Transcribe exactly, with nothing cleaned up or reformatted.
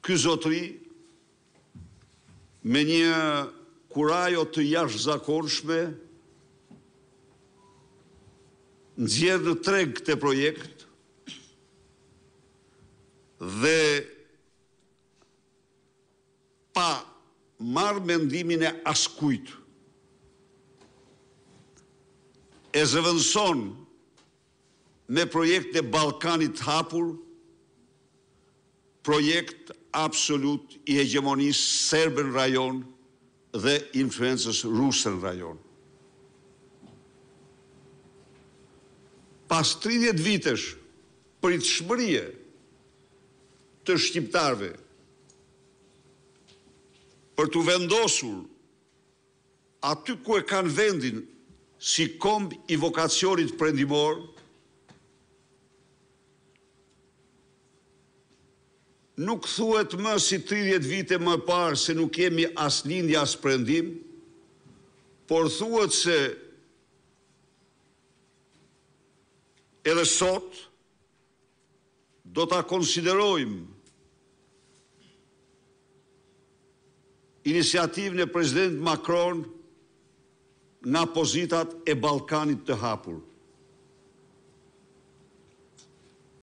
Ky zotëri me një kurajo të jashtëzakonshme nxjerr në treg këtë projekt dhe pa marrë mendimin e askujt e zëvendëson me projekt e Balkanit hapur, projekt absolut i hegemonisë serbe në rajon dhe influencës ruse në rajon. Pas tridhjetë vitesh pritshmërie të shqiptarëve për t'u vendosur aty ku e kanë vendin si komb i vokacionit perëndimor, nuk thuhet më si tridhjetë vite më parë se nuk kemi as lindje as perëndim, por thuhet se edhe sot do ta konsiderojmë iniciativën e presidentit Macron nga pozitat e Ballkanit të hapur.